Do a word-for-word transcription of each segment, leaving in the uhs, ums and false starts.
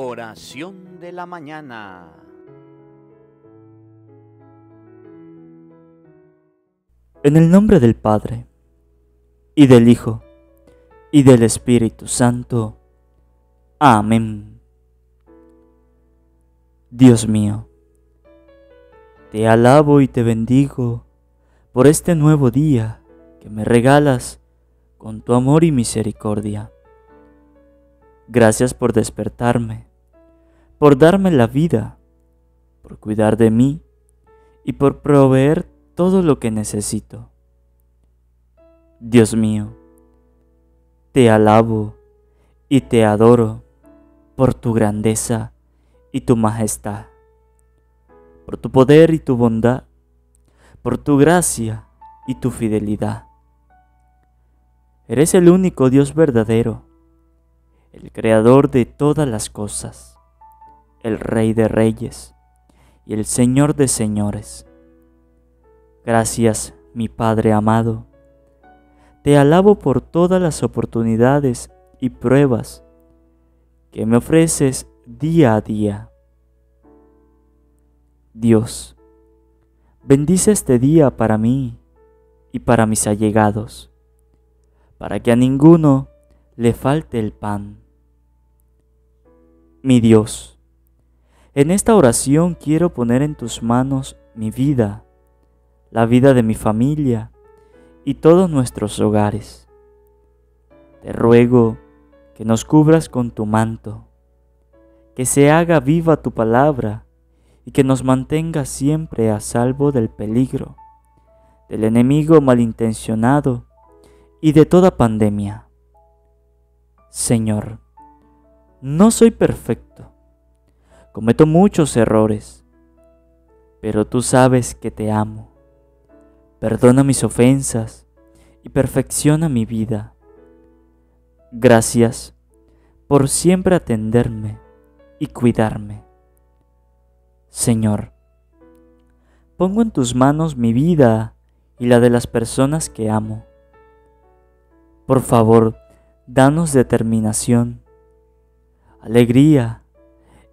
Oración de la mañana. En el nombre del Padre, y del Hijo, y del Espíritu Santo. Amén. Dios mío, te alabo y te bendigo por este nuevo día que me regalas con tu amor y misericordia. Gracias por despertarme, por darme la vida, por cuidar de mí y por proveer todo lo que necesito. Dios mío, te alabo y te adoro por tu grandeza y tu majestad, por tu poder y tu bondad, por tu gracia y tu fidelidad. Eres el único Dios verdadero, el Creador de todas las cosas, el Rey de Reyes y el Señor de Señores. Gracias, mi Padre amado. Te alabo por todas las oportunidades y pruebas que me ofreces día a día. Dios, bendice este día para mí y para mis allegados, para que a ninguno le falte el pan. Mi Dios, en esta oración quiero poner en tus manos mi vida, la vida de mi familia y todos nuestros hogares. Te ruego que nos cubras con tu manto, que se haga viva tu palabra y que nos mantenga siempre a salvo del peligro, del enemigo malintencionado y de toda pandemia. Señor, no soy perfecto, cometo muchos errores, pero tú sabes que te amo. Perdona mis ofensas y perfecciona mi vida. Gracias por siempre atenderme y cuidarme. Señor, pongo en tus manos mi vida y la de las personas que amo. Por favor, danos determinación, alegría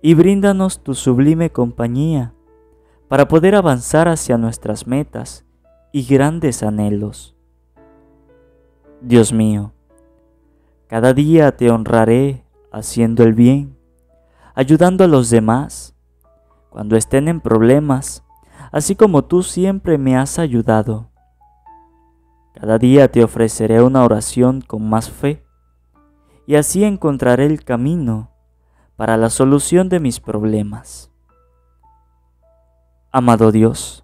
y bríndanos tu sublime compañía para poder avanzar hacia nuestras metas y grandes anhelos. Dios mío, cada día te honraré haciendo el bien, ayudando a los demás, cuando estén en problemas, así como tú siempre me has ayudado. Cada día te ofreceré una oración con más fe, y así encontraré el camino para la solución de mis problemas. Amado Dios,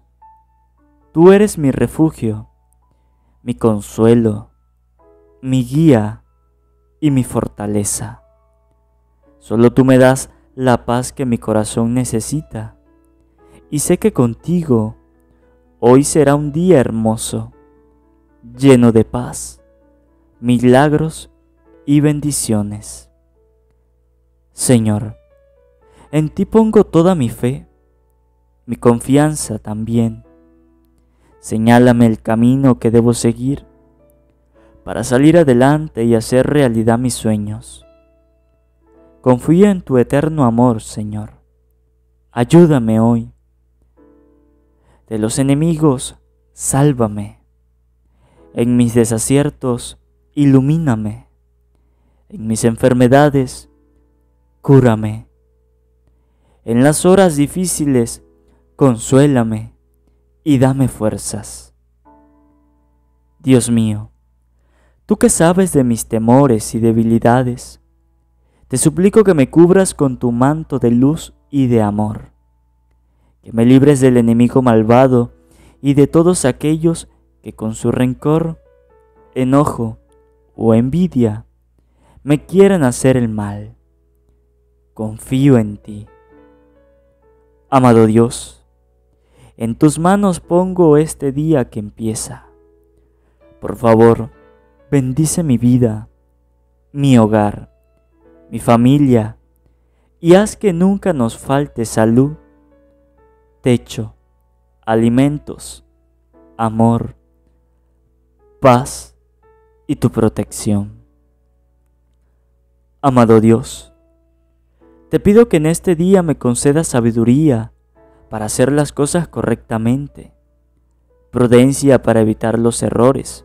tú eres mi refugio, mi consuelo, mi guía y mi fortaleza. Solo tú me das la paz que mi corazón necesita, y sé que contigo hoy será un día hermoso, lleno de paz, milagros y bendiciones. Señor, en ti pongo toda mi fe, mi confianza también. Señálame el camino que debo seguir para salir adelante y hacer realidad mis sueños. Confío en tu eterno amor, Señor. Ayúdame hoy. De los enemigos, sálvame. En mis desaciertos, ilumíname. En mis enfermedades, cúrame. En las horas difíciles, consuélame y dame fuerzas. Dios mío, tú que sabes de mis temores y debilidades, te suplico que me cubras con tu manto de luz y de amor, que me libres del enemigo malvado y de todos aquellos que con su rencor, enojo o envidia me quieren hacer el mal. Confío en ti. Amado Dios, en tus manos pongo este día que empieza. Por favor, bendice mi vida, mi hogar, mi familia, y haz que nunca nos falte salud, techo, alimentos, amor, paz y tu protección. Amado Dios, Te pido que en este día me concedas sabiduría para hacer las cosas correctamente, prudencia para evitar los errores,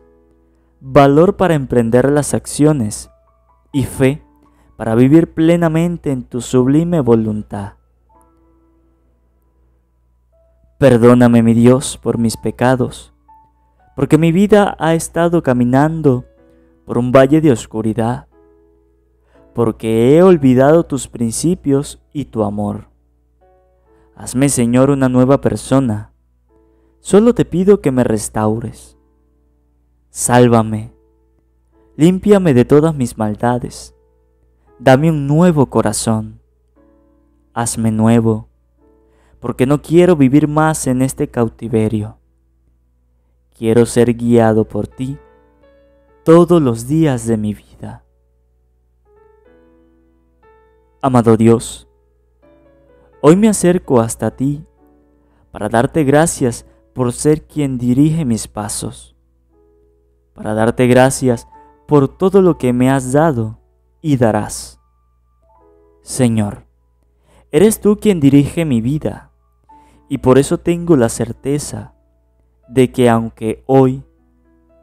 valor para emprender las acciones y fe para vivir plenamente en tu sublime voluntad. Perdóname, mi Dios, por mis pecados, porque mi vida ha estado caminando por un valle de oscuridad, porque he olvidado tus principios y tu amor. Hazme, Señor, una nueva persona. Solo te pido que me restaures. Sálvame. Límpiame de todas mis maldades. Dame un nuevo corazón. Hazme nuevo, porque no quiero vivir más en este cautiverio. Quiero ser guiado por ti todos los días de mi vida. Amado Dios, hoy me acerco hasta ti para darte gracias por ser quien dirige mis pasos, para darte gracias por todo lo que me has dado y darás. Señor, eres tú quien dirige mi vida, y por eso tengo la certeza de que aunque hoy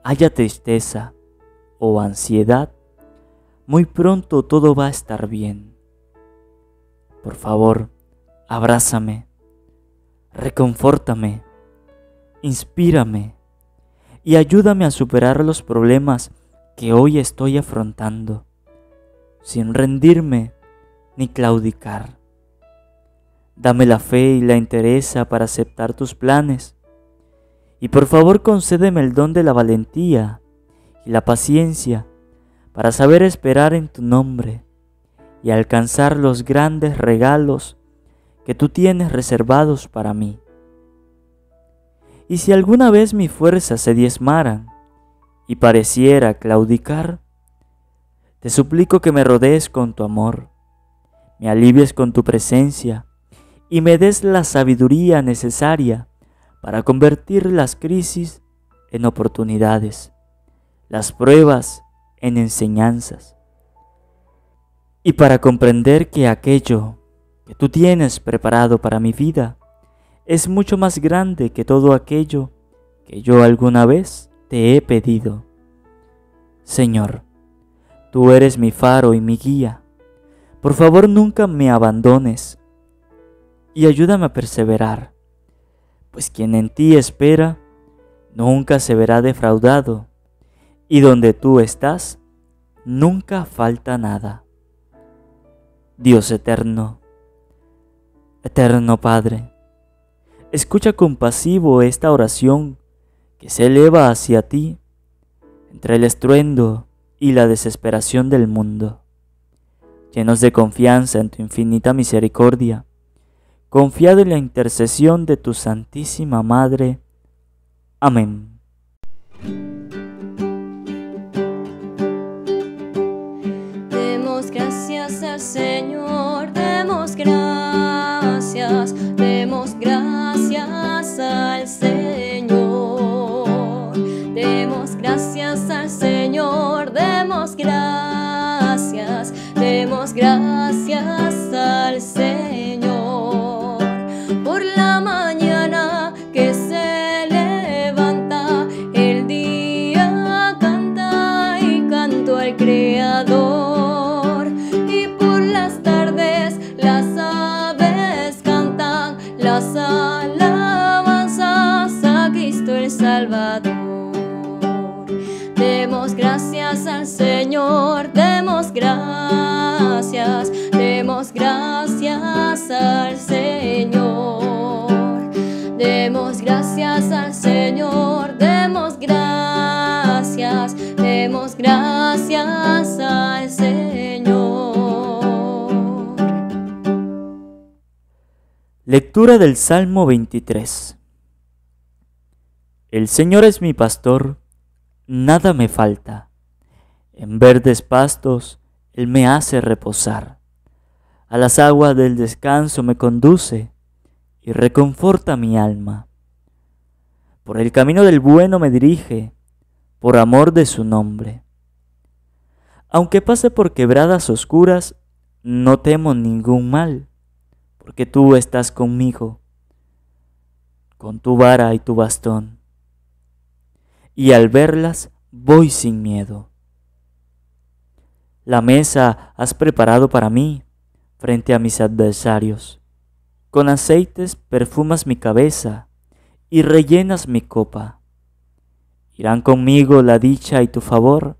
haya tristeza o ansiedad, muy pronto todo va a estar bien. Por favor, abrázame, reconfórtame, inspírame y ayúdame a superar los problemas que hoy estoy afrontando, sin rendirme ni claudicar. Dame la fe y la entereza para aceptar tus planes y por favor concédeme el don de la valentía y la paciencia para saber esperar en tu nombre y alcanzar los grandes regalos que tú tienes reservados para mí. Y si alguna vez mis fuerzas se diezmaran y pareciera claudicar, te suplico que me rodees con tu amor, me alivies con tu presencia y me des la sabiduría necesaria para convertir las crisis en oportunidades, las pruebas en enseñanzas, y para comprender que aquello que tú tienes preparado para mi vida es mucho más grande que todo aquello que yo alguna vez te he pedido. Señor, tú eres mi faro y mi guía. Por favor, nunca me abandones y ayúdame a perseverar, pues quien en ti espera nunca se verá defraudado, y donde tú estás nunca falta nada. Dios eterno, eterno Padre, escucha compasivo esta oración que se eleva hacia ti entre el estruendo y la desesperación del mundo. Llenos de confianza en tu infinita misericordia, confiado en la intercesión de tu Santísima Madre. Amén. Señor, demos gracias, demos gracias al Señor, demos gracias al Señor, demos gracias, demos gracias al Señor. Por la mañana que se levanta, el día canta y canto al Creador. Las alabanzas a Cristo el Salvador. Demos gracias al Señor, demos gracias, demos gracias al Señor. Demos gracias al Señor, demos gracias, demos gracias al Señor. Lectura del Salmo veintitrés. El Señor es mi pastor, nada me falta. En verdes pastos Él me hace reposar. A las aguas del descanso me conduce y reconforta mi alma. Por el camino del bueno me dirige, por amor de su nombre. Aunque pase por quebradas oscuras, no temo ningún mal, porque tú estás conmigo, con tu vara y tu bastón, y al verlas voy sin miedo. La mesa has preparado para mí frente a mis adversarios, con aceites perfumas mi cabeza y rellenas mi copa. Irán conmigo la dicha y tu favor,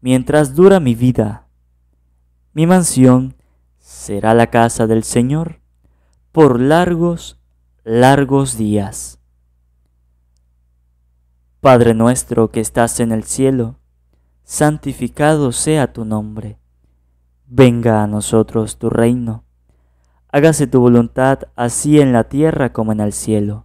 mientras dura mi vida. Mi mansión será la casa del Señor por largos, largos días. Padre nuestro que estás en el cielo, santificado sea tu nombre. Venga a nosotros tu reino. Hágase tu voluntad así en la tierra como en el cielo.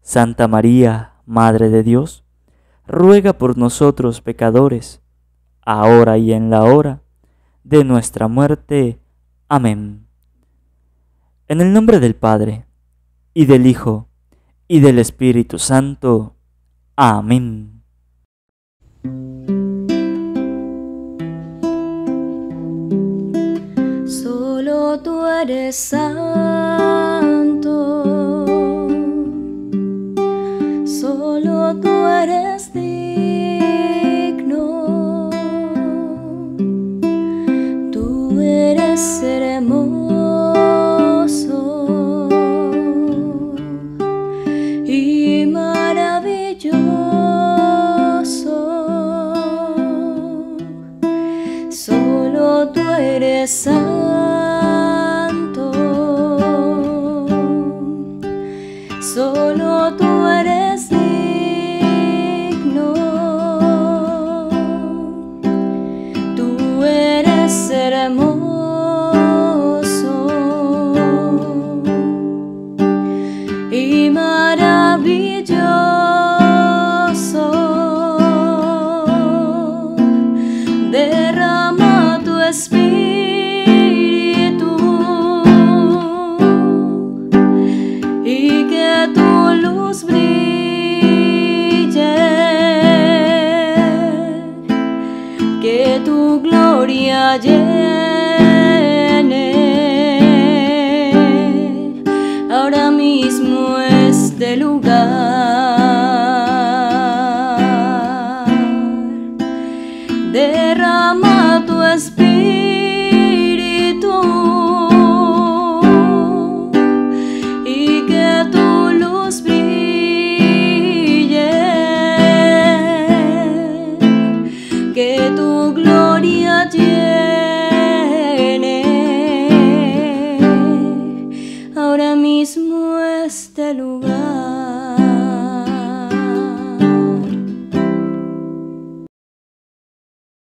Santa María, Madre de Dios, ruega por nosotros pecadores, ahora y en la hora de nuestra muerte. Amén. En el nombre del Padre, y del Hijo, y del Espíritu Santo. Amén. Solo tú eres santo, solo tú eres digno, tú eres hermoso y maravilloso, solo tú eres santo, solo tú eres digno. Este lugar.